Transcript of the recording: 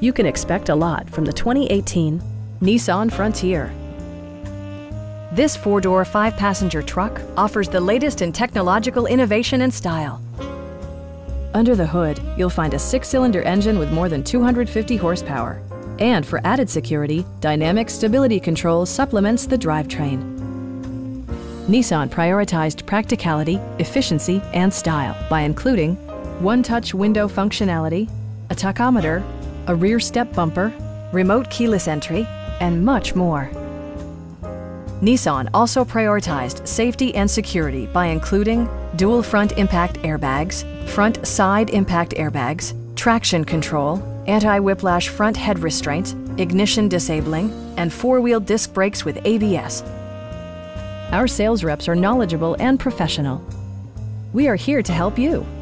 You can expect a lot from the 2018 Nissan Frontier. This 4-door, 5-passenger truck offers the latest in technological innovation and style. Under the hood, you'll find a 6-cylinder engine with more than 250 horsepower. And for added security, Dynamic Stability Control supplements the drivetrain. Nissan prioritized practicality, efficiency, and style by including one-touch window functionality, a tachometer, a rear step bumper, remote keyless entry, and much more. Nissan also prioritized safety and security by including dual front impact airbags, front side impact airbags, traction control, anti-whiplash front head restraints, ignition disabling, and 4-wheel disc brakes with ABS. Our sales reps are knowledgeable and professional. We are here to help you.